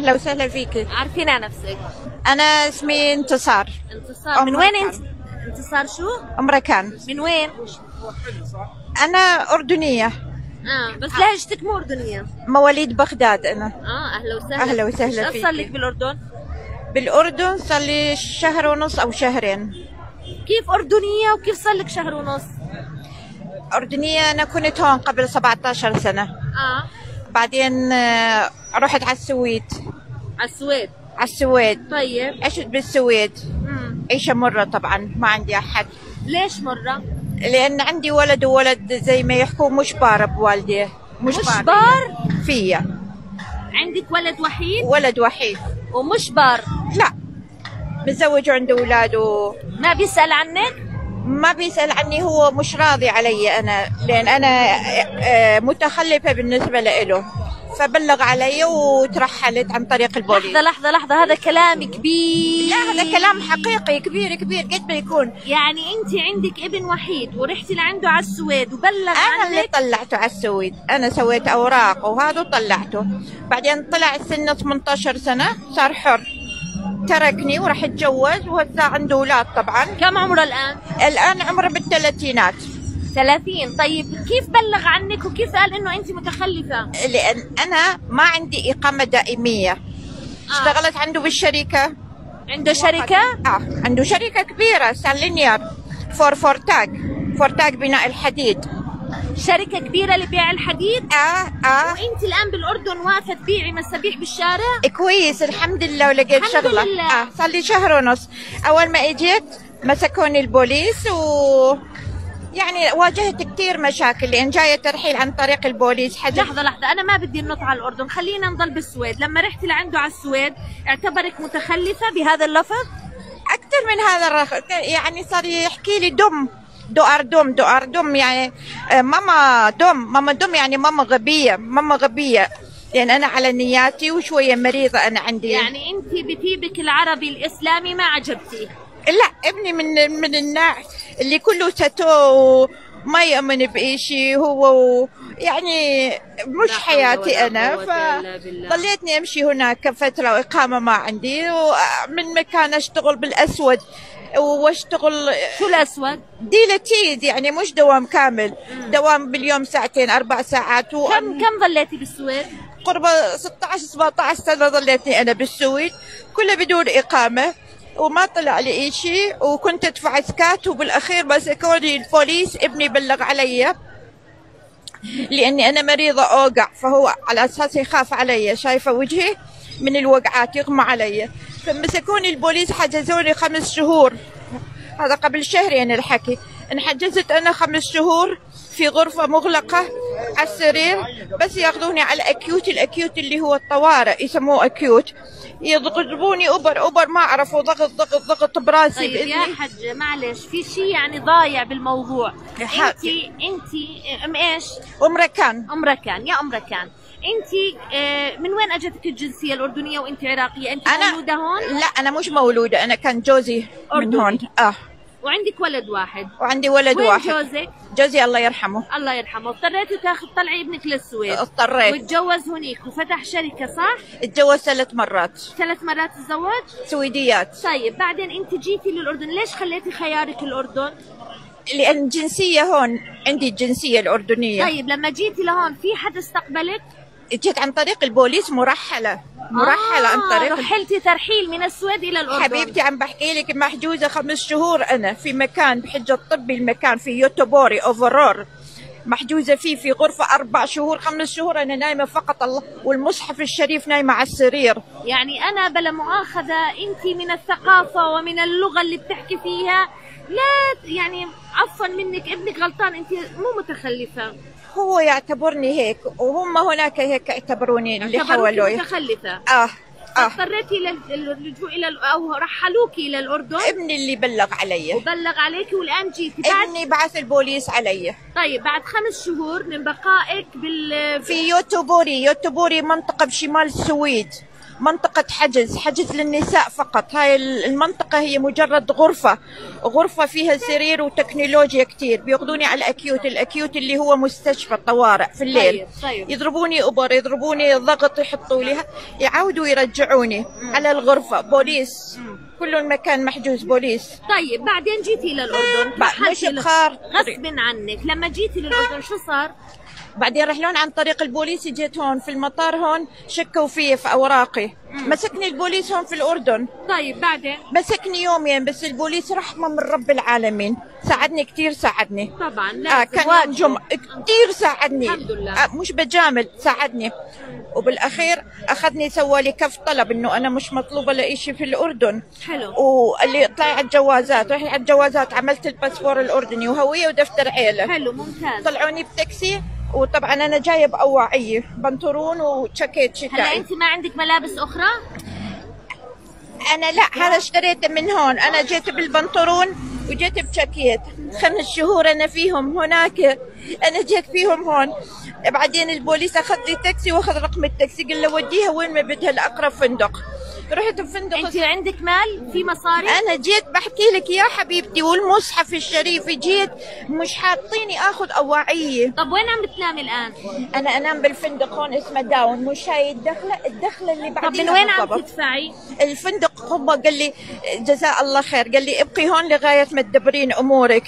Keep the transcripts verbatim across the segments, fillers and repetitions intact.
اهلا وسهلا فيكي. عارفينا نفسك؟ انا اسمي انتصار. انتصار من وين انت؟ انتصار شو؟ امركان. من وين؟ انا اردنيه. اه بس لهجتك مو اردنيه. مواليد بغداد انا. اه اهلا وسهلا. اهلا وسهلا فيك. صار لك بالاردن؟ بالاردن صار لي شهر ونص او شهرين. كيف اردنيه وكيف صار لك شهر ونص؟ اردنيه انا كنت هون قبل سبعطعش سنه. اه بعدين رحت على السويد. على السويد؟ على السويد. طيب عشت بالسويد. امم عيشه مره طبعا، ما عندي احد. ليش مره؟ لان عندي ولد وولد زي ما يحكوا مشبار بوالدي. مشبار؟ مشبار فيا. عندك ولد وحيد؟ ولد وحيد. ومشبار؟ لا متزوج وعنده اولاد. ما بيسال عنك؟ ما بيسال عني، هو مش راضي علي انا لان انا متخلفه بالنسبه له، فبلغ علي وترحلت عن طريق البوليس. لحظه لحظه لحظه، هذا كلام كبير. لا هذا كلام حقيقي كبير كبير قد ما يكون. يعني انت عندك ابن وحيد ورحتي لعنده على السويد وبلغ عنك؟ انا اللي طلعته على السويد، انا سويت اوراق وهذا وطلعته، بعدين طلع سنه ثمنطعش سنه صار حر، تركني وراح اتجوز وهسه عنده اولاد طبعا. كم عمره الان؟ الان عمره بالثلاثينات. ثلاثين. طيب كيف بلغ عنك وكيف قال انه انت متخلفه؟ لان انا ما عندي اقامه دائميه. آه. اشتغلت عنده بالشركه. عنده شركه؟ اه عنده شركه كبيره سانلينير فور فورتاك، فورتاك بناء الحديد. شركة كبيرة لبيع الحديد؟ اه اه وانت الان بالاردن واقفة تبيعي مسابيح بالشارع؟ كويس الحمد لله ولقيت شغلة. الحمد لله. اه صار لي شهر ونص، اول ما اجيت مسكوني البوليس و يعني واجهت كثير مشاكل لان جاية ترحيل عن طريق البوليس. حدث. لحظة لحظة، أنا ما بدي ننط على الأردن، خلينا نضل بالسويد، لما رحتي لعنده على السويد اعتبرك متخلفة بهذا اللفظ؟ أكثر من هذا الرقم، يعني صار يحكي لي دم دوار دوم دوار دوم، يعني ماما دوم ماما دوم، يعني ماما غبية ماما غبية، لأن يعني أنا على نياتي وشوية مريضة أنا عندي. يعني أنت بتيبك العربي الإسلامي ما عجبتي؟ لا ابني من من الناس اللي كله ستو ما يؤمن بإشي هو، يعني مش حياتي أنا، فضليتني أمشي هناك فترة وإقامة ما عندي، ومن مكان أشتغل بالأسود واشتغل. شو الاسود؟ ديلتيز، يعني مش دوام كامل. مم. دوام باليوم ساعتين اربع ساعات و... كم كم ظليتي بالسويد؟ قرب ستطعش سبعطعش سنه ظليتني انا بالسويد، كلها بدون اقامه وما طلع لي اي شيء، وكنت ادفع سكات، وبالاخير مسكوني البوليس. ابني بلغ علي لاني انا مريضه اوقع، فهو على اساس يخاف علي، شايفه وجهي من الوقعات يغمى علي، فمسكوني البوليس حجزوني خمس شهور، هذا قبل شهرين يعني الحكي، انحجزت انا خمس شهور في غرفة مغلقة على السرير، بس ياخذوني على الاكيوت، الاكيوت اللي هو الطوارئ يسموه اكيوت، يضربوني اوبر اوبر ما اعرفه، ضغط ضغط ضغط براسي. طيب بإذني. يا حجة معلش في شيء يعني ضايع بالموضوع. انت انت ام ايش؟ ام ركان. ام ركان، يا ام ركان، انت من وين اجتك الجنسيه الاردنيه وانت عراقيه؟ انت أنا مولوده هون؟ لا انا مش مولوده، انا كان جوزي أردني. من هون. اه وعندك ولد واحد؟ وعندي ولد وين واحد. جوزك؟ جوزي الله يرحمه. الله يرحمه. اضطريتي تاخذ طلعي ابنك للسويد؟ اضطريت. وتجوز هنيك وفتح شركه صح؟ اتجوز ثلاث مرات. ثلاث مرات تزوج؟ سويديات. طيب بعدين انت جيتي للاردن، ليش خليتي خيارك الاردن؟ لان الجنسيه هون عندي الجنسيه الاردنيه. طيب لما جيتي لهون في حدا استقبلك؟ جيت عن طريق البوليس مرحلة مرحلة آه عن طريق. رحلتي ترحيل من السويد إلى الأردن. حبيبتي عم بحكي لك محجوزة خمس شهور أنا في مكان بحجة طبي، المكان في يوتوبوري أوفرور، محجوزة فيه في غرفة أربع شهور خمس شهور، أنا نايمة فقط الله والمصحف الشريف نايمة على السرير. يعني أنا بلا مؤاخذة أنت من الثقافة ومن اللغة اللي بتحكي فيها لا يعني عفوا منك ابنك غلطان، أنت مو متخلفة. هو يعتبرني هيك وهم هناك هيك اعتبروني اللي حوالوي متخلفة. اه اه اضطريتي للجوء الى او رحلوكي الى الاردن؟ ابني اللي بلغ علي. وبلغ عليكي والان جيتي بعد؟ ابني بعث البوليس علي. طيب بعد خمس شهور من بقائك بال في يوتوبوري، يوتوبوري منطقة بشمال السويد. منطقة حجز، حجز للنساء فقط. هاي المنطقة هي مجرد غرفة، غرفة فيها سرير وتكنولوجيا كتير. بياخذوني على الأكيوت، الأكيوت اللي هو مستشفى الطوارئ في الليل. يضربوني أبر، يضربوني ضغط، يحطوا لي، يعاودوا يرجعوني على الغرفة. بوليس، كل المكان محجوز بوليس. طيب بعدين جيتي للأردن، مش بخار غصب عنك. لما جيتي للأردن شو صار؟ بعدين رحلون عن طريق البوليس، جيت هون في المطار، هون شكوا في في اوراقي. مم. مسكني البوليس هون في الاردن. طيب بعدين مسكني يومين بس البوليس، رحمه من رب العالمين، ساعدني كثير، ساعدني طبعا. لا آه كان جم... كثير ساعدني الحمد لله. آه مش بجامل، ساعدني. وبالاخير اخذني سوى لي كف طلب انه انا مش مطلوبه لإشي في الاردن. حلو. وقال لي اطلعي على الجوازات، رحي على الجوازات. عملت الباسبور الاردني وهويه ودفتر عيله. حلو ممتاز. طلعوني بتاكسي، وطبعا انا جايه باواعيه، بنطرون وجاكيت شتاء. هلا انت ما عندك ملابس اخرى؟ انا لا، هذا اشتريته من هون. انا جيت بالبنطرون وجيت بجاكيت. خمس شهور انا فيهم هناك، انا جيت فيهم هون. بعدين البوليس اخذ لي تاكسي واخذ رقم التاكسي، قال له وديها وين ما بدها لاقرب فندق. رحت بفندق. انت عندك مال؟ في مصاري؟ انا جيت بحكي لك يا حبيبتي، والمصحف الشريف جيت مش حاطيني اخذ اواعيه. طب وين عم بتنامي الان؟ انا انام بالفندق هون اسمه داون، مش هاي الدخله، الدخله اللي بعدين. طب من وين عم تدفعي؟ الفندق هو قال لي جزاء الله خير، قال لي ابقي هون لغايه ما تدبرين امورك.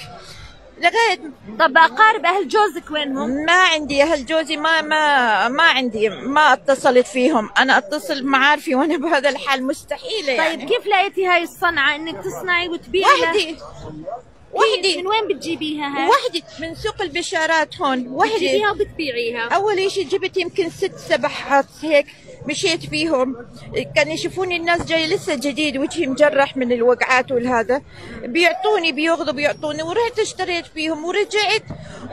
لغايه. طب اقارب اهل جوزك وينهم؟ ما عندي اهل جوزي، ما ما ما عندي، ما اتصلت فيهم، انا اتصل معارفي وانا بهذا الحال مستحيله يعني. طيب كيف لقيتي هاي الصنعه انك تصنعي وتبيعي؟ وحدي، وحدي. من وين بتجيبيها هاي؟ وحدي من سوق البشارات هون، وحدي. بتجيبيها وبتبيعيها؟ اول شيء جبت يمكن ست سبع حص هيك، مشيت فيهم، كان يشوفوني الناس جاي لسه جديد وجهي مجرح من الوقعات والهذا، بيعطوني بياخذوا بيعطوني. ورحت اشتريت فيهم ورجعت.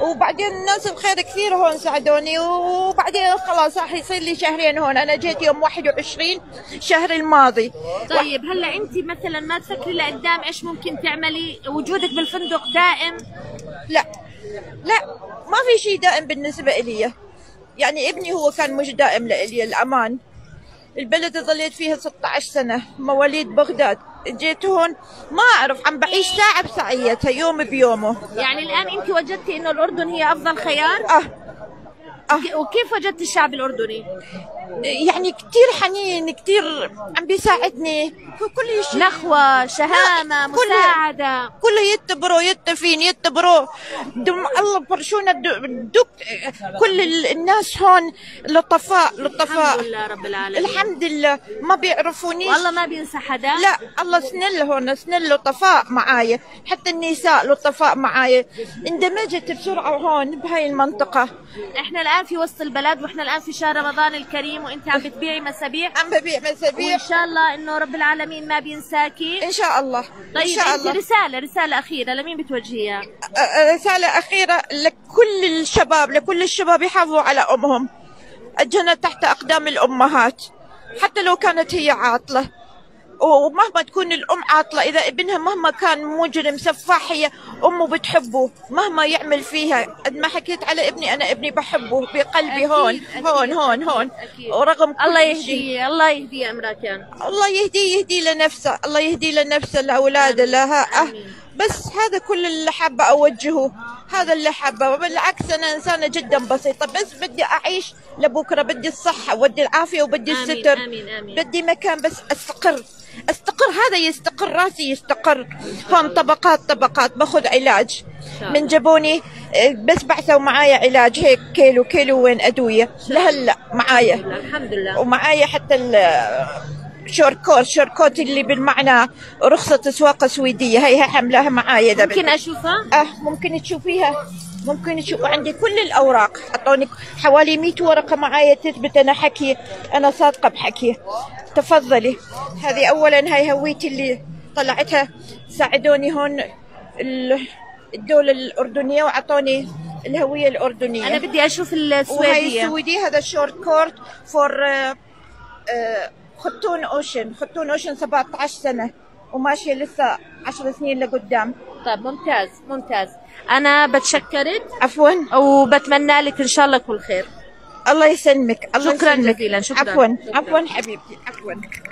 وبعدين الناس بخير كثير هون ساعدوني. وبعدين خلاص راح يصير لي شهرين هون، انا جيت يوم واحد وعشرين شهر الماضي. طيب و... هلا انت مثلا ما تفكري لقدام ايش ممكن تعملي؟ وجودك بالفندق دائم؟ لا لا، ما في شيء دائم بالنسبه الي. يعني ابني هو كان مش دائم لإلي الأمان. البلد ظليت فيها ستة عشر سنة، مواليد بغداد. جيت هون ما أعرف، عم بعيش ساعة بساعيتها، يوم بيومه. يعني الآن أنت وجدتي إنه الأردن هي أفضل خيار؟ آه. آه. وكيف وجدتي الشعب الأردني؟ يعني كثير حنين، كثير عم بيساعدني، كل شيء نخوة، شهامة، مساعدة، كله يتبروا يتفين يتبروا. دم الله برشونا دك، كل الناس هون لطفاء لطفاء. الحمد لله رب العالمين، الحمد لله. ما بيعرفونيش والله، ما بينسى حدا، لا الله سنل هون، سنل لطفاء معايا، حتى النساء لطفاء معايا. اندمجت بسرعة هون بهاي المنطقة. احنا الآن في وسط البلد، واحنا الآن في شهر رمضان الكريم، وانت عم بتبيعي مسابيع. عم ببيع مسابيع، وان شاء الله انه رب العالمين ما بينساكي ان شاء الله. طيب ان شاء الله. رساله رساله اخيره لمين بتوجهيها؟ رساله اخيره لكل الشباب، لكل الشباب يحافظوا على امهم. الجنه تحت اقدام الامهات، حتى لو كانت هي عاطله. ومهما تكون الام عاطله، اذا ابنها مهما كان مجرم سفاح، هي امه بتحبه مهما يعمل فيها. قد ما حكيت على ابني، انا ابني بحبه بقلبي. أكيد هون أكيد هون هون هون أكيد. ورغم الله يهديه، الله يهديه امركان، الله يهديه، يهدي لنفسه، الله يهدي لنفسه، لاولاده، لها. أه بس هذا كل اللي حابه اوجهه، هذا اللي حابه. بالعكس انا انسانه جدا بسيطه، بس بدي اعيش لبكره، بدي الصحه وبدي العافيه وبدي آمين الستر. آمين آمين. بدي مكان بس استقر، استقر، هذا يستقر، راسي يستقر. هم طبقات طبقات، باخذ علاج من جابوني، بس بعثوا معايا علاج هيك كيلو كيلو وين ادويه لهلا معايا الحمد لله. ومعايا حتى شوركوت، شوركوت اللي بالمعنى رخصه اسواق سويديه، هي حملها معايا. ده ممكن اشوفها؟ اه ممكن تشوفيها، ممكن تشوف عندي كل الاوراق. اعطوني حوالي مئة ورقه معايا تثبت انا حكي، انا صادقه بحكي. تفضلي. هذه اولا هاي هويتي اللي طلعتها، ساعدوني هون الدوله الاردنيه واعطوني الهويه الاردنيه. انا بدي اشوف السويديه. وهي السويديه، هذا الشورت كورت فور آه آه خطون اوشن، خطون اوشن سبعة عشر سنه وماشيه لسه عشر سنين لقدام. طيب ممتاز ممتاز، انا بتشكرك. عفوا، وبتمنى لك ان شاء الله كل خير. الله يسلمك. الله شكرا جزيلا. شكرا. عفوا عفوا حبيبتي. عفوا.